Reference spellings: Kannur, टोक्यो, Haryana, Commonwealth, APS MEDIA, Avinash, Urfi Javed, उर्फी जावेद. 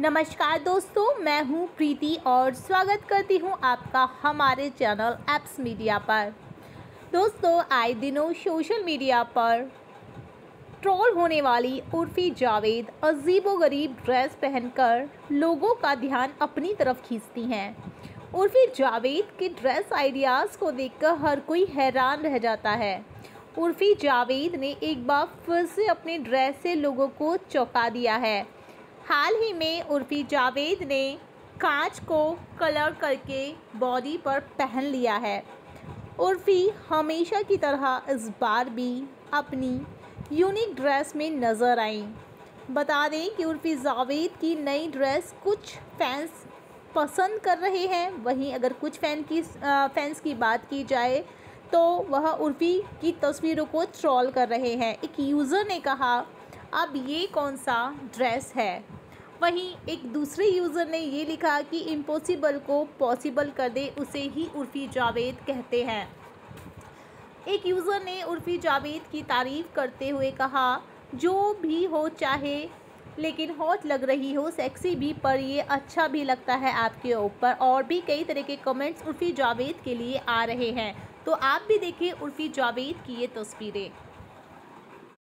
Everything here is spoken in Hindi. नमस्कार दोस्तों, मैं हूं प्रीति और स्वागत करती हूं आपका हमारे चैनल एप्स मीडिया पर। दोस्तों, आए दिनों सोशल मीडिया पर ट्रोल होने वाली उर्फी जावेद अजीबोगरीब ड्रेस पहनकर लोगों का ध्यान अपनी तरफ खींचती हैं। उर्फी जावेद के ड्रेस आइडियाज़ को देखकर हर कोई हैरान रह जाता है। उर्फी जावेद ने एक बार फिर से अपने ड्रेस से लोगों को चौंका दिया है। हाल ही में उर्फी जावेद ने कांच को कलर करके बॉडी पर पहन लिया है। उर्फी हमेशा की तरह इस बार भी अपनी यूनिक ड्रेस में नज़र आई। बता दें कि उर्फी जावेद की नई ड्रेस कुछ फैंस पसंद कर रहे हैं, वहीं अगर कुछ फैंस की बात की जाए तो वह उर्फी की तस्वीरों को ट्रोल कर रहे हैं। एक यूज़र ने कहा, अब ये कौन सा ड्रेस है। वहीं एक दूसरे यूज़र ने ये लिखा कि इम्पॉसिबल को पॉसिबल कर दे, उसे ही उर्फी जावेद कहते हैं। एक यूज़र ने उर्फी जावेद की तारीफ़ करते हुए कहा, जो भी हो चाहे लेकिन हॉट लग रही हो, सेक्सी भी, पर ये अच्छा भी लगता है आपके ऊपर। और भी कई तरह के कमेंट्स उर्फी जावेद के लिए आ रहे हैं। तो आप भी देखिए उर्फी जावेद की ये तस्वीरें।